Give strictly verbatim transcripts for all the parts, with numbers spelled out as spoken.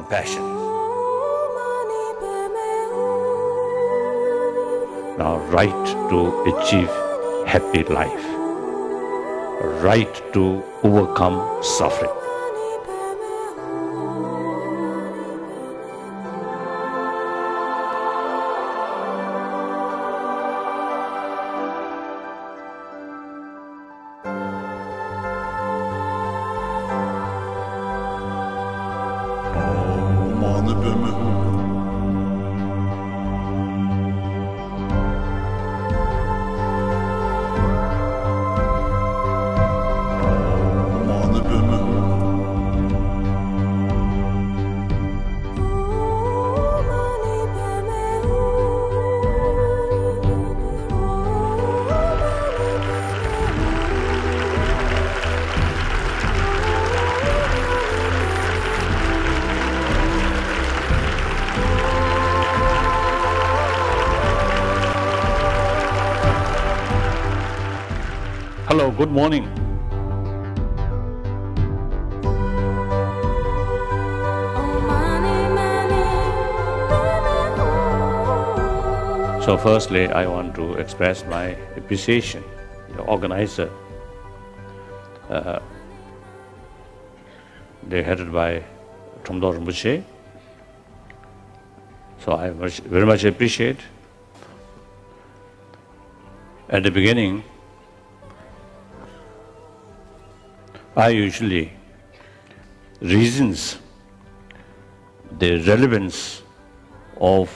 compassion. Now, right to achieve happy life, right to overcome suffering. Hello, good morning. So firstly, I want to express my appreciation to the organizer, uh, they're headed by Thamthog Rinpoche. So I much, very much appreciate. At the beginning, I usually reasons the relevance of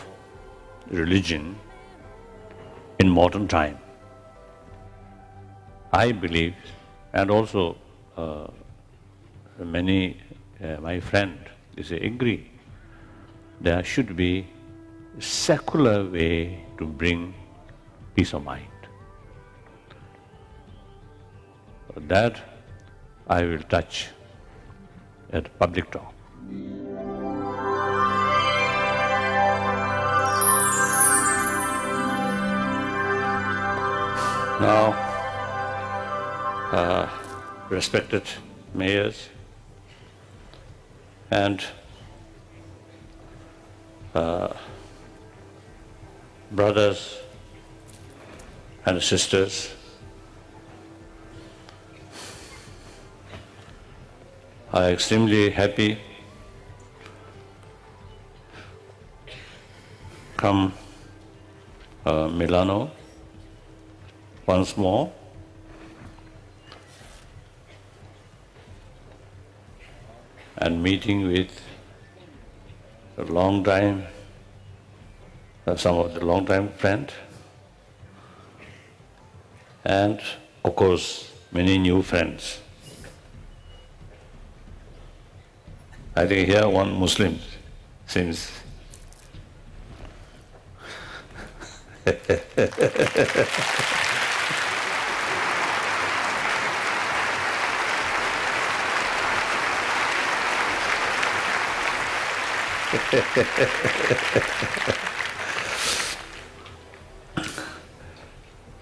religion in modern time. I believe, and also uh, many, uh, my friend, they agree, there should be a secular way to bring peace of mind. That I will touch at public talk. Now, uh, respected mayors and uh, brothers and sisters, I am extremely happy come uh, Milano once more. And meeting with a long time, uh, some of the long time friend, and of course many new friends. I think here one Muslim seems.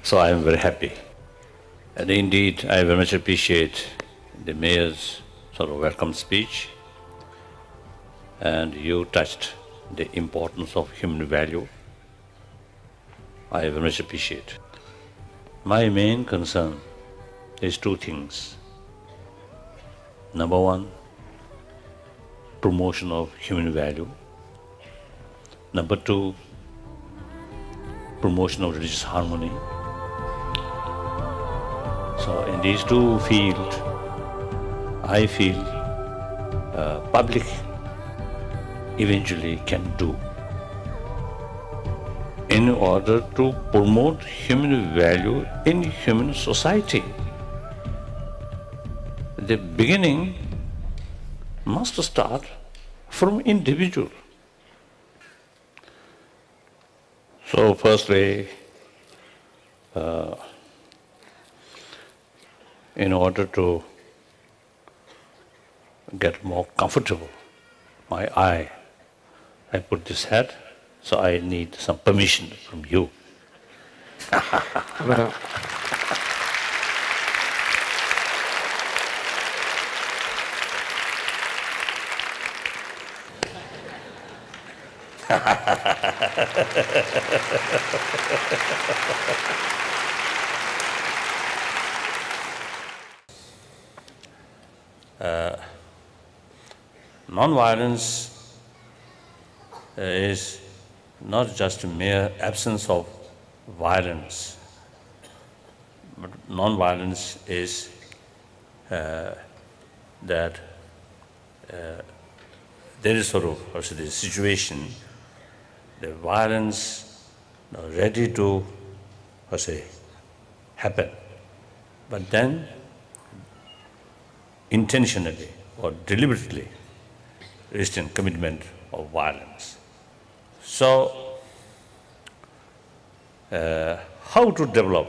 So I am very happy. And indeed, I very much appreciate the mayor's sort of welcome speech. And you touched the importance of human value. I very much appreciate. My main concern is two things. Number one, promotion of human value. Number two, promotion of religious harmony. So in these two fields, I feel uh, public eventually can do. In order to promote human value in human society, the beginning must start from individual. So firstly, uh, in order to get more comfortable, my eye, I put this hat, so I need some permission from you. uh, Nonviolence is not just a mere absence of violence, but nonviolence is uh, that uh, there is sort of also the situation, the violence ready to, I say, happen, but then intentionally or deliberately resistant commitment of violence. So, uh, how to develop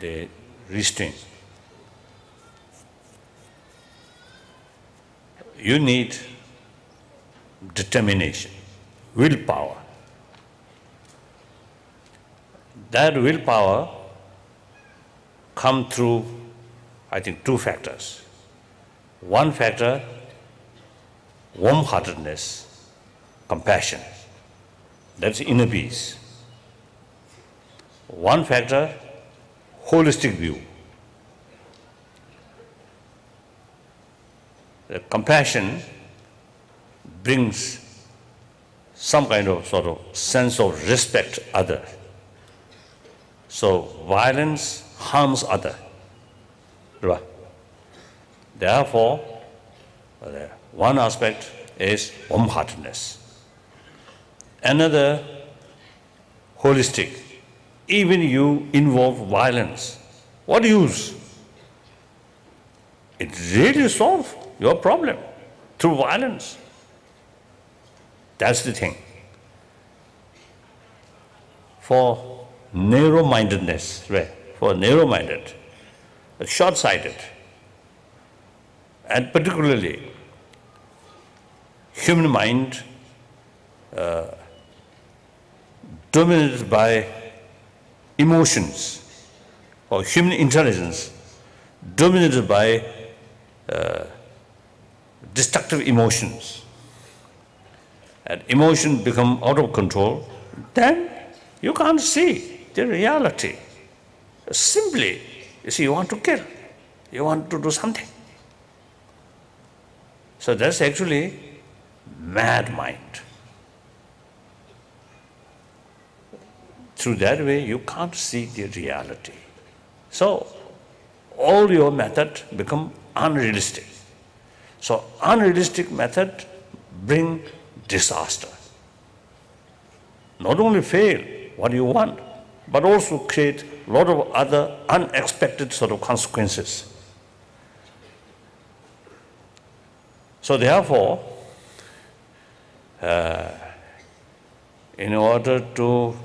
the restraint? You need determination, willpower. That willpower comes through, I think, two factors. One factor, warm-heartedness, compassion. That's inner peace. One factor, holistic view. The compassion brings some kind of sort of sense of respect other. So violence harms other. Therefore, one aspect is warm-heartedness. Another, holistic. Even you involve violence, what use? It really solves your problem through violence. That's the thing. For narrow-mindedness, right? For narrow-minded, short-sighted, and particularly human mind uh, dominated by emotions, or human intelligence dominated by uh, destructive emotions, and emotion become out of control, then you can't see the reality. Simply, you see, you want to kill, you want to do something. So that's actually mad mind. Through that way, you can't see the reality. So all your methods become unrealistic. So unrealistic methods bring disaster. Not only fail what you want, but also create a lot of other unexpected sort of consequences. So therefore, uh, in order to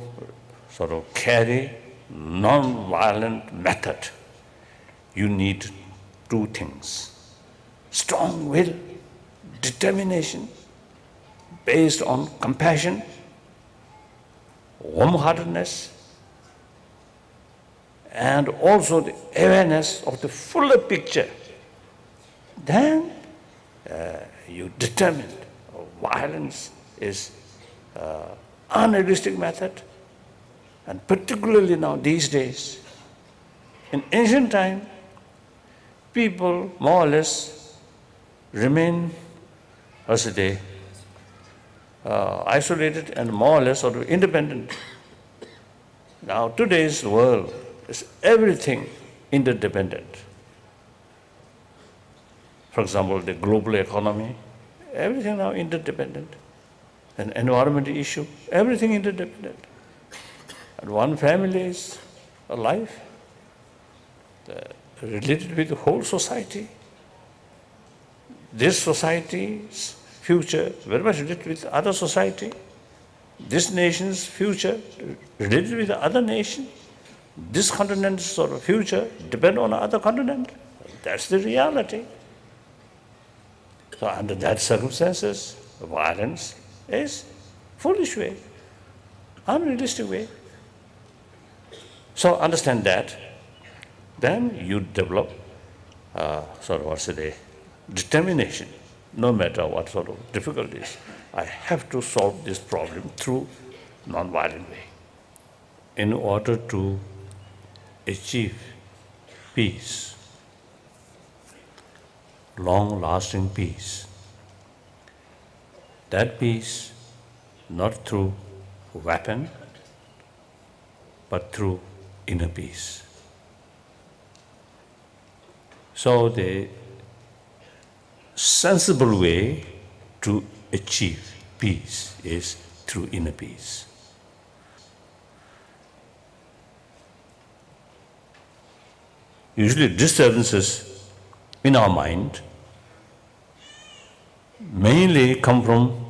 sort of carry non-violent method, you need two things. Strong will, determination, based on compassion, warm-heartedness, and also the awareness of the fuller picture. Then uh, you determine violence is uh, unrealistic method, and particularly now these days. In ancient time, people more or less remain as they uh, isolated and more or less sort of independent. Now today's world is everything interdependent. For example, the global economy, everything now interdependent. An environment issue, everything interdependent. And one family is alive, related with the whole society. This society's future very much related with other society. This nation's future related with other nation. This continent's sort of future depends on other continent. That's the reality. So under that circumstances, violence is foolish way, unrealistic way. So understand that, then you develop uh, sort of what's the determination, no matter what sort of difficulties I have to solve this problem through non-violent way. In order to achieve peace, long-lasting peace, that peace not through weapon, but through inner peace. So the sensible way to achieve peace is through inner peace. Usually disturbances in our mind mainly come from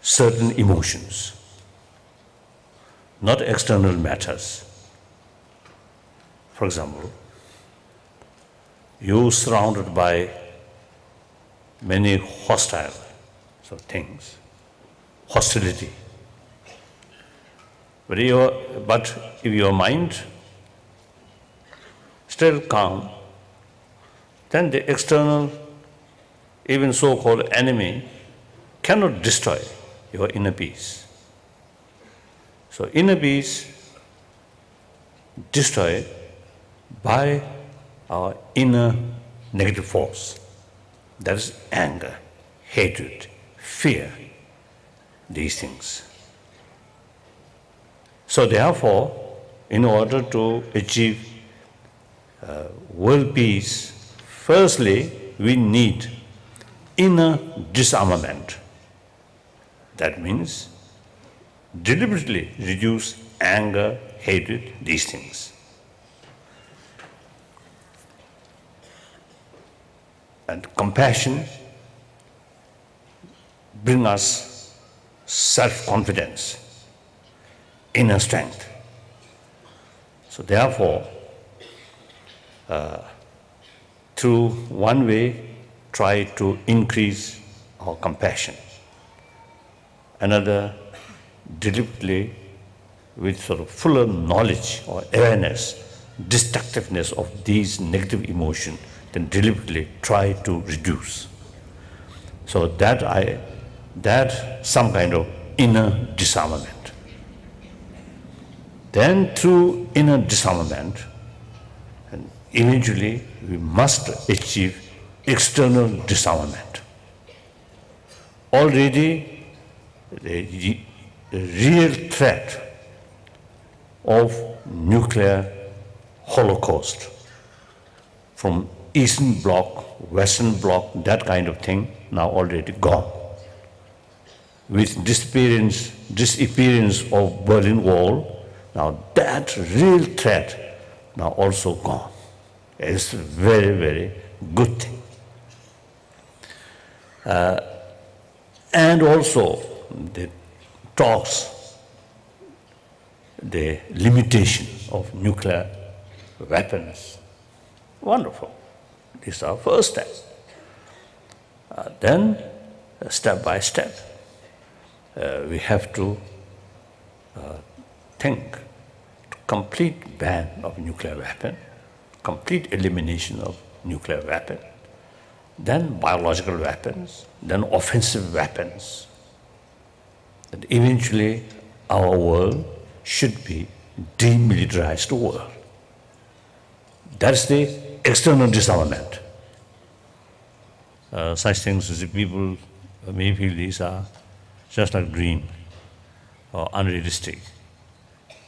certain emotions, not external matters. For example, you're surrounded by many hostile so things, hostility. But, but if your mind still calm, then the external, even so-called enemy, cannot destroy your inner peace. So inner peace destroyed by our inner negative force. That is anger, hatred, fear, these things. So therefore, in order to achieve uh, world peace, firstly, we need inner disarmament. That means deliberately reduce anger, hatred, these things. And compassion brings us self-confidence, inner strength. So therefore, uh, through one way, try to increase our compassion. Another, deliberately, with sort of fuller knowledge or awareness, destructiveness of these negative emotions, then deliberately try to reduce. So that I, that some kind of inner disarmament. Then through inner disarmament, and eventually we must achieve external disarmament. Already the real threat of nuclear holocaust from Eastern Bloc, Western Bloc, that kind of thing, now already gone. With disappearance, disappearance of Berlin Wall, now that real threat now also gone. It's a very, very good thing. Uh, and also the talks, the limitation of nuclear weapons, wonderful. This is our first step. Uh, then, uh, step by step, uh, we have to uh, think to complete ban of nuclear weapon, complete elimination of nuclear weapon, then biological weapons, then offensive weapons. And eventually, our world should be demilitarized world. That's the external disarmament. Uh, such things as the people may feel these are just like dream or unrealistic.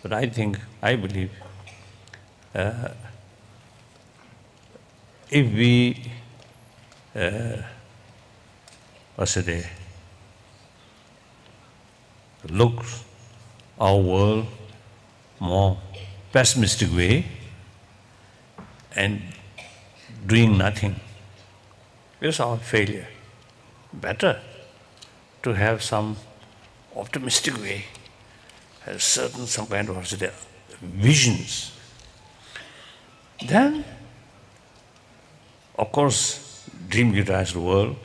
But I think, I believe, uh, if we, uh, what's it, say, look our world more pessimistic way and doing nothing is our failure. Better to have some optimistic way, have certain some kind of visions. Then, of course, dream-utilized world,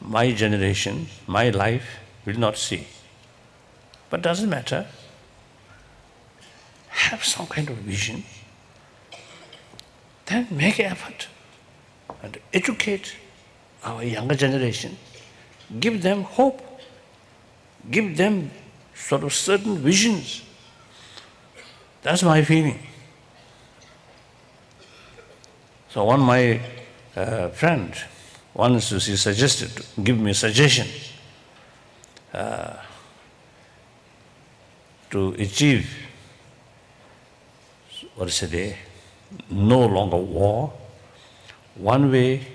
my generation, my life will not see. But doesn't matter. Have some kind of vision. Then make an effort and educate our younger generation give them hope, give them sort of certain visions. That's my feeling. So one of my uh, friends, once he suggested, give me a suggestion uh, to achieve, what is it, no longer war. One way,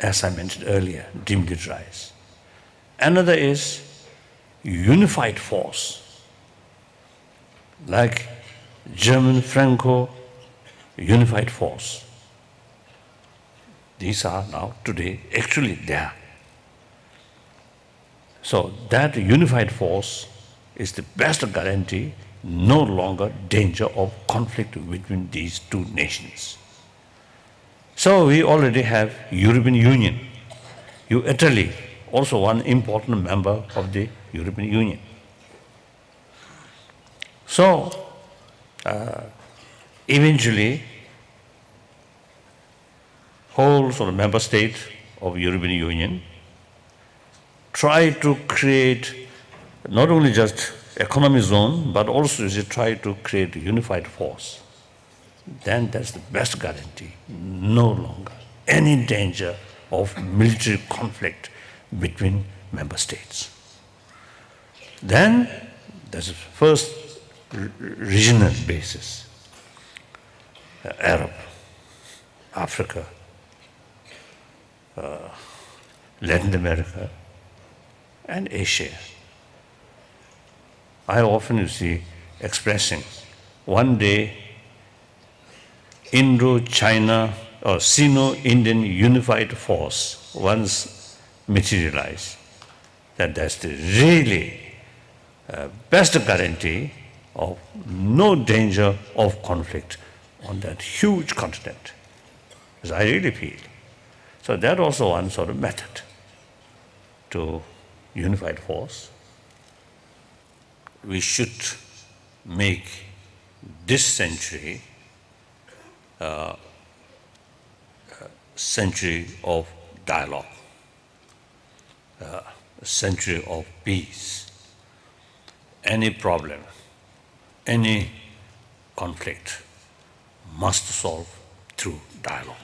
as I mentioned earlier, demilitarize. Another is unified force, like German Franco unified force. These are now today actually there. So that unified force is the best guarantee, no longer danger of conflict between these two nations. So we already have European Union. Italy, also one important member of the European Union. So uh, eventually whole sort of member state of European Union try to create not only just economic zone, but also they try to create a unified force. Then that's the best guarantee. No longer any danger of military conflict between member states. Then there's the first regional basis. Uh, Arab, Africa, uh, Latin America, and Asia. I often, you see, expressing one day Indo-China or Sino-Indian unified force once materialized. That that's the really uh, best guarantee of no danger of conflict on that huge continent, as I really feel. So that also one sort of method to unified force. We should make this century uh, a century of dialogue, uh, a century of peace. Any problem, any conflict must solve through dialogue.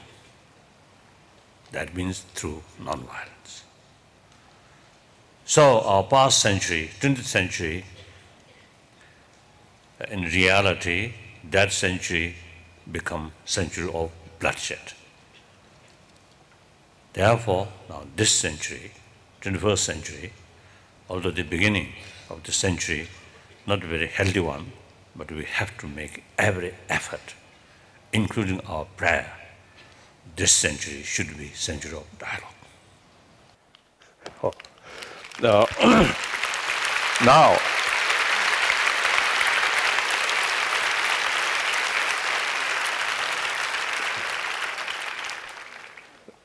That means through nonviolence. So our past century, twentieth century, in reality, that century become century of bloodshed. Therefore, now this century, twenty-first century, although the beginning of the century, not a very healthy one, but we have to make every effort, including our prayer. This century should be century of dialogue. Oh. Uh, now.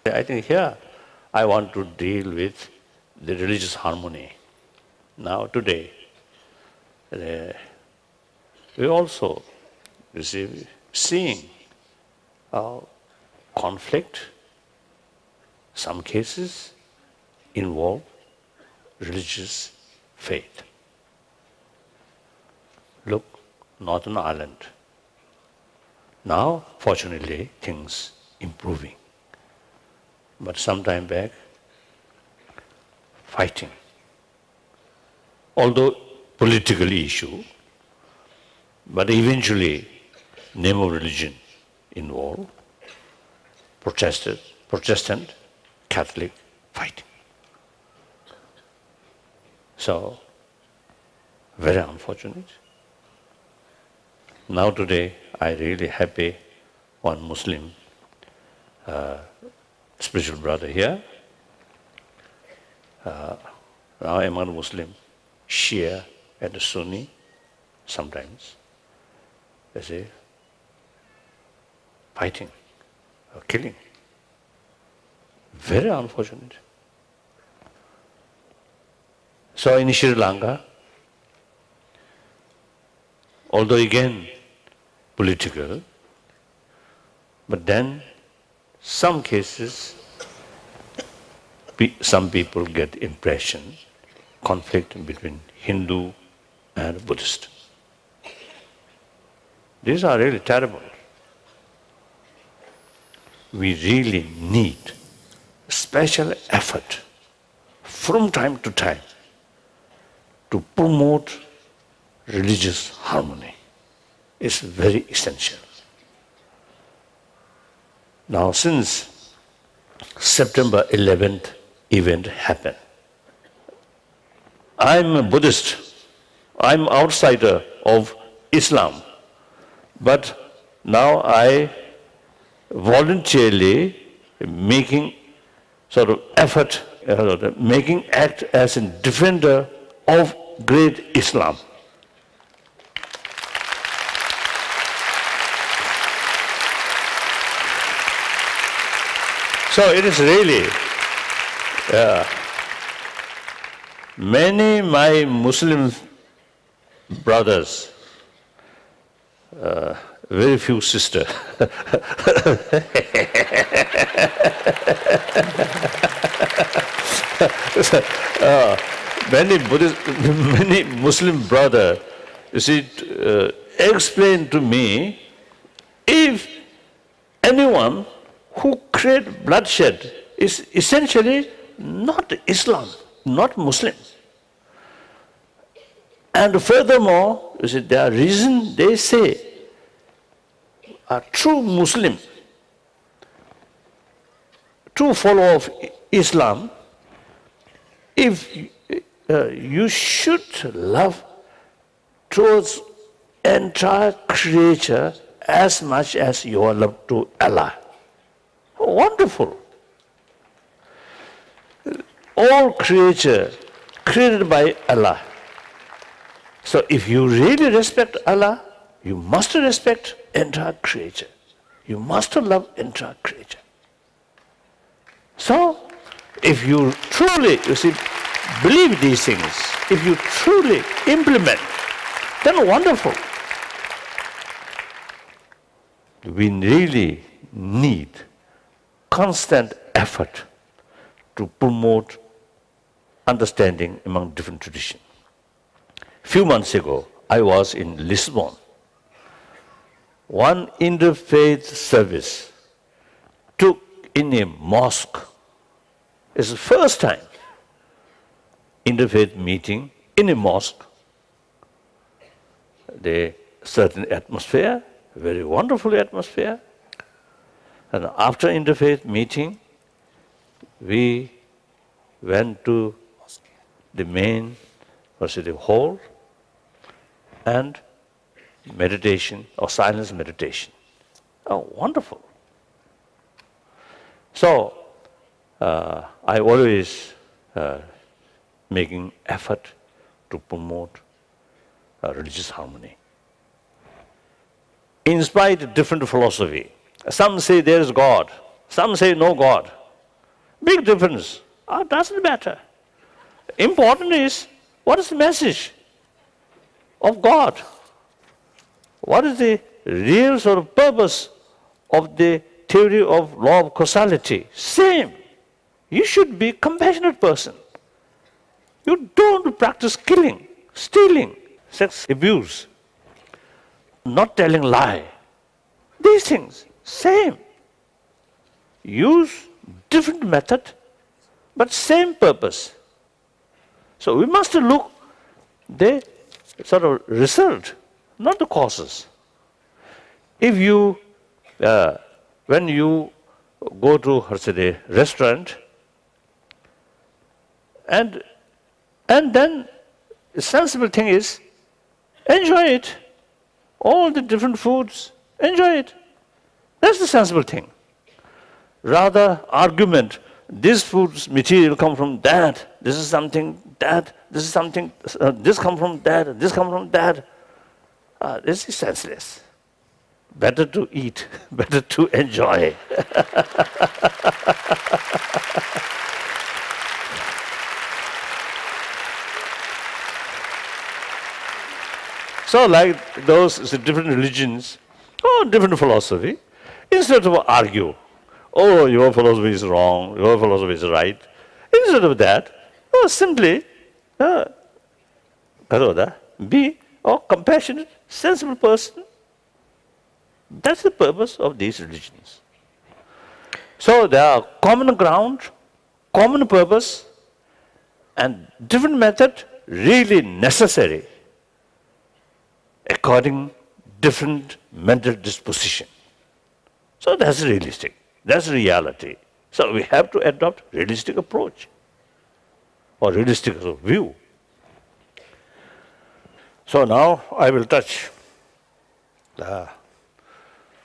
I think here I want to deal with the religious harmony. Now today, uh, we also receive, seeing uh, conflict, some cases involve religious faith. Look, Northern Ireland. Now, fortunately, things improving. But some time back, fighting. Although political issue, but eventually name of religion involved, Protestant, Protestant, Catholic fighting. So, very unfortunate. Now today, I'm really happy one Muslim uh, spiritual brother here, uh, now among Muslim, Shia and Sunni, sometimes they say fighting or killing. Very unfortunate. So in Sri Lanka, although again political, but then some cases some people get impression, conflict between Hindu and Buddhist. These are really terrible. We really need special effort from time to time to promote religious harmony. It's very essential. Now, since September eleventh event happened, I'm a Buddhist, I'm outsider of Islam, but now I voluntarily making sort of effort, uh, making act as a defender of great Islam. So it is really, uh, many my Muslim brothers, uh, very few sisters, uh, many Buddhist, many Muslim brothers, you see, uh, explain to me, if anyone who creates bloodshed is essentially not Islam, not Muslim. And furthermore, you see, there are reasons they say a true Muslim, true follower of Islam, if uh, you should love towards entire creature as much as you are loved to Allah. Wonderful! All creature created by Allah. So if you really respect Allah, you must respect entire creature. You must love entire creature. So, if you truly, you see, believe these things, if you truly implement, then wonderful. We really need constant effort to promote understanding among different traditions. Few months ago, I was in Lisbon. One interfaith service took in a mosque. It's the first time interfaith meeting in a mosque. They certain atmosphere, very wonderful atmosphere. And after interfaith meeting, we went to the main recital hall and meditation or silence meditation. Oh, wonderful. So, uh, I always uh, making effort to promote uh, religious harmony. In spite of different philosophy, some say there is God, some say no God. Big difference. Oh, doesn't matter. Important is, what is the message of God? What is the real sort of purpose of the theory of law of causality? Same. You should be a compassionate person. You don't practice killing, stealing, sex abuse, not telling lie. These things, same. Use different method, but same purpose. So we must look at the sort of result, not the causes. If you, uh, when you go to a restaurant, and, and then the sensible thing is, enjoy it. All the different foods, enjoy it. That's the sensible thing. Rather argument, this food's material come from that, this is something that, this is something, uh, this come from that, this come from that. Ah, this is senseless. Better to eat, better to enjoy. So like those different religions, oh, different philosophy, instead of argue, oh, your philosophy is wrong, your philosophy is right, instead of that, oh, simply uh, Karoda, be a compassionate, sensible person. That's the purpose of these religions. So there are common ground, common purpose, and different method really necessary according different mental disposition. So that's realistic, that's reality. So we have to adopt realistic approach or realistic view. So now I will touch a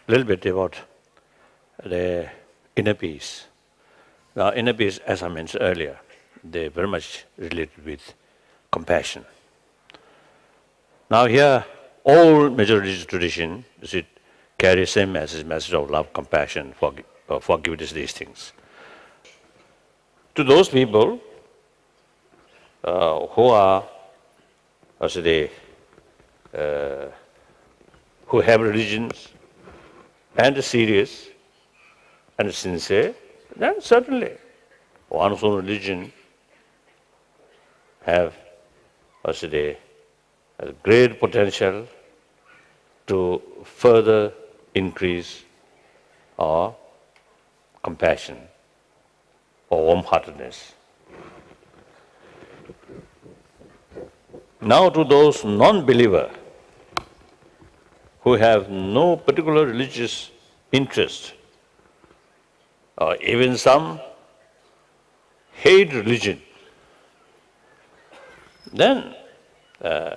little bit about the inner peace. Now inner peace, as I mentioned earlier, they very much related with compassion. Now here, all major religious tradition, you see, carry same message, message of love, compassion, forgive, uh, forgiveness, these things. To those people uh, who are, as they, uh, who have religions and are serious and sincere, then certainly one's own religion have as they, a great potential to further increase our compassion or warm-heartedness. Now to those non-believers who have no particular religious interest, or even some hate religion, then uh,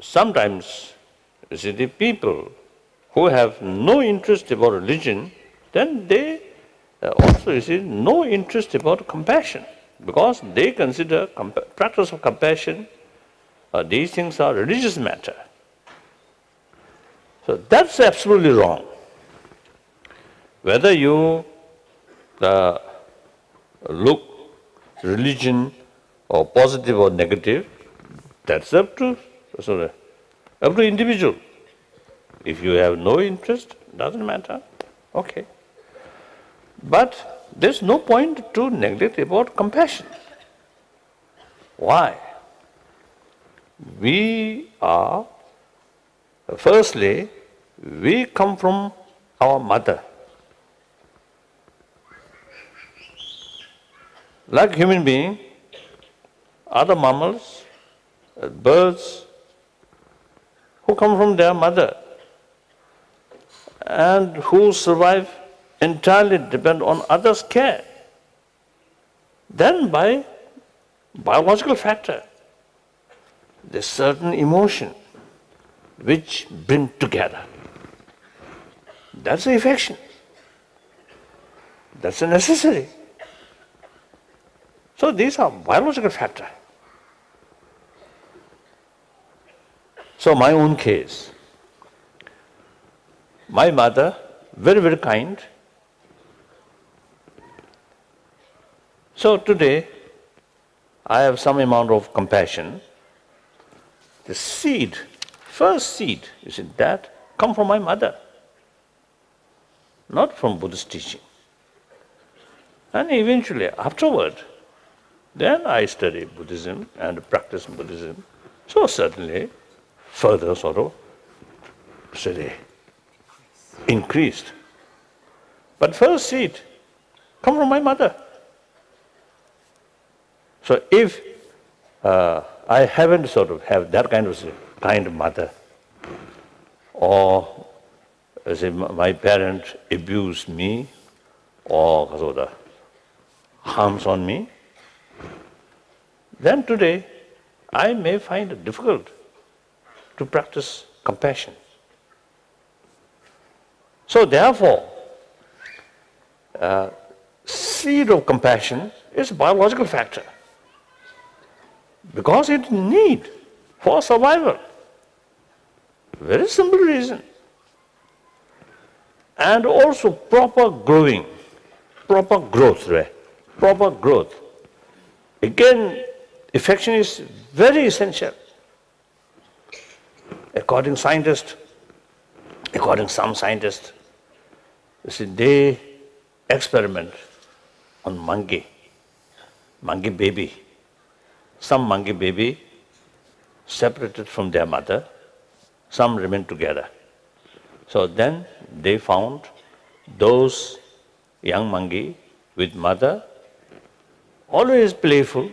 sometimes, you see, the people who have no interest about religion, then they uh, also, you see, no interest about compassion, because they consider practice of compassion, uh, these things are religious matter. So that's absolutely wrong. Whether you uh, look religion or positive or negative, that's up to So, up to individual. If you have no interest, doesn't matter. Okay. But there's no point to neglect about compassion. Why? We are, firstly, we come from our mother. Like human being, other mammals, birds, who come from their mother and who survive entirely depend on others' care. Then by biological factor, there's certain emotion which bring together. That's the affection. That's the necessary. So these are biological factors. So my own case, my mother, very, very kind. So today, I have some amount of compassion. The seed, first seed, you see, that come from my mother, not from Buddhist teaching. And eventually, afterward, then I study Buddhism and practice Buddhism. So certainly, further sort of, say, increased. But first seed come from my mother. So if uh, I haven't sort of have that kind of say, kind mother, or say, my parent abused me, or so the harms on me, then today I may find it difficult to practice compassion. So therefore, uh, seed of compassion is a biological factor because it need for survival. Very simple reason. And also proper growing, proper growth, right? Proper growth. Again, affection is very essential. According scientists, according some scientists, you see, they experiment on monkey, monkey baby. Some monkey baby separated from their mother, some remained together. So then they found those young monkey with mother, always playful,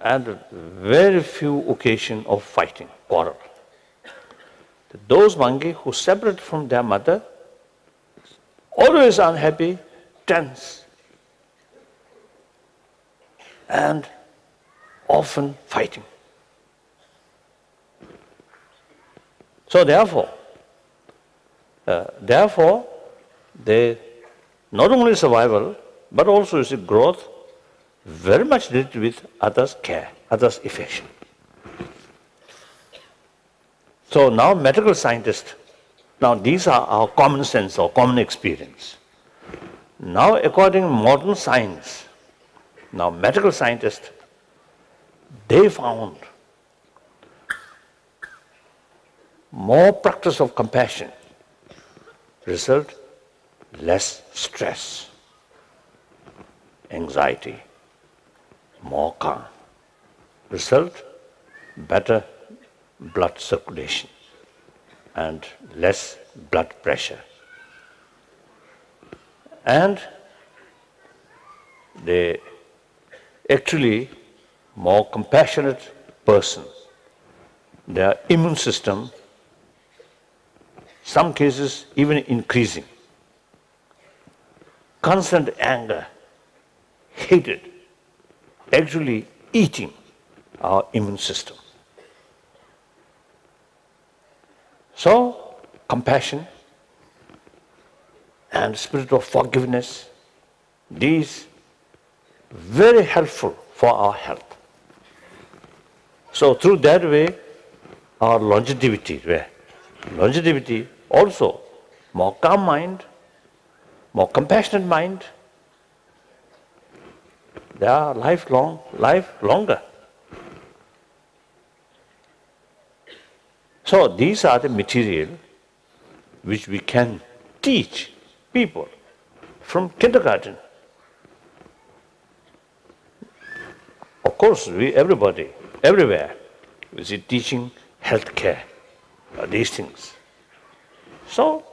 and very few occasion of fighting, quarrel. Those monkey who separate from their mother, always unhappy, tense, and often fighting. So therefore, uh, therefore, they not only survival, but also is a growth very much related with others' care, others' affection. So now medical scientists, now these are our common sense or common experience. Now according to modern science, now medical scientists, they found more practice of compassion result less stress, anxiety, more calm, result better blood circulation and less blood pressure. And they actually more compassionate person, their immune system, some cases even increasing. Constant anger, hatred, actually eating our immune system. So, compassion and spirit of forgiveness, these very helpful for our health. So through that way, our longevity, where longevity also more calm mind, more compassionate mind, they are lifelong, life longer. So these are the material which we can teach people from kindergarten. Of course, we, everybody, everywhere, we see teaching healthcare, these things. So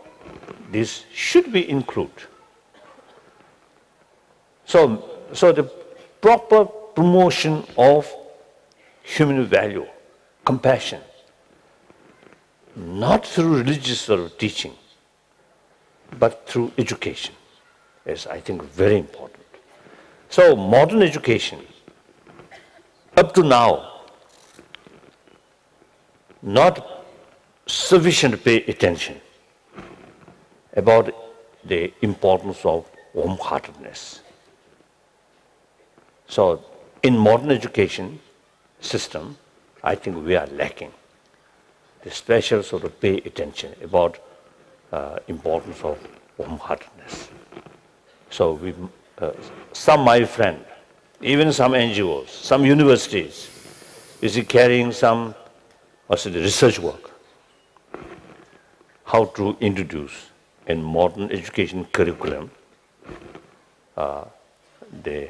this should be included. So, so the proper promotion of human value, compassion, not through religious or teaching, but through education is, I think, very important. So modern education, up to now, not sufficient to pay attention about the importance of warm-heartedness. So in modern education system, I think we are lacking the special sort of pay attention about uh, importance of warm-heartedness. So we, uh, some my friend, even some N G Os, some universities, is carrying some what's it, research work, how to introduce in modern education curriculum uh, the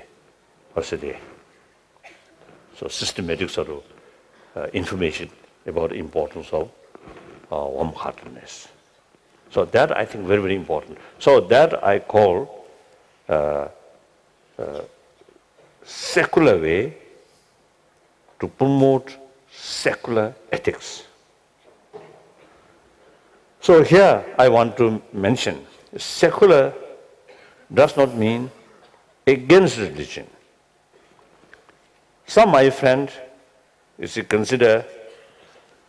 what's it, so systematic sort of uh, information about the importance of uh, warm-heartedness. So that I think very, very important. So that I call uh, uh, secular way to promote secular ethics. So here I want to mention, secular does not mean against religion. Some my friend is to consider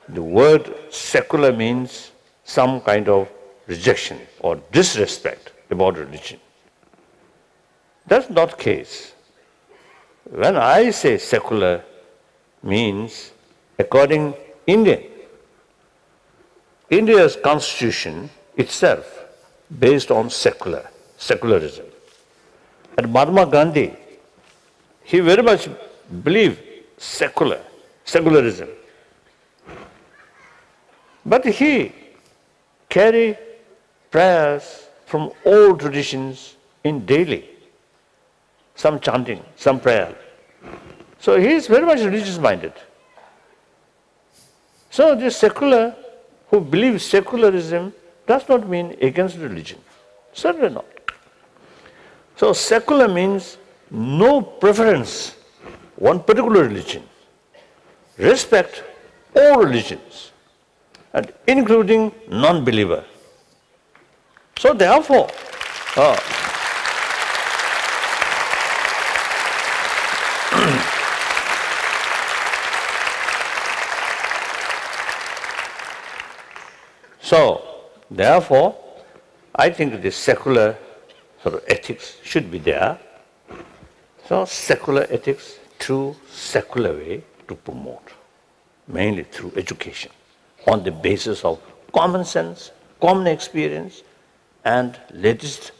the word secular means some kind of rejection or disrespect about religion. That's not the case. When I say secular means according to India, India's constitution itself based on secular, secularism. And Mahatma Gandhi, he very much believed secular, secularism. But he carried prayers from old traditions in daily, some chanting, some prayer. So he is very much religious minded. So this secular, who believes secularism, does not mean against religion. Certainly not. So secular means no preference, one particular religion. Respect all religions, and including non-believer. So therefore, uh, so therefore, I think the secular sort of ethics should be there. So secular ethics through secular way to promote, mainly through education, on the basis of common sense, common experience, and latest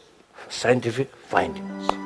scientific findings.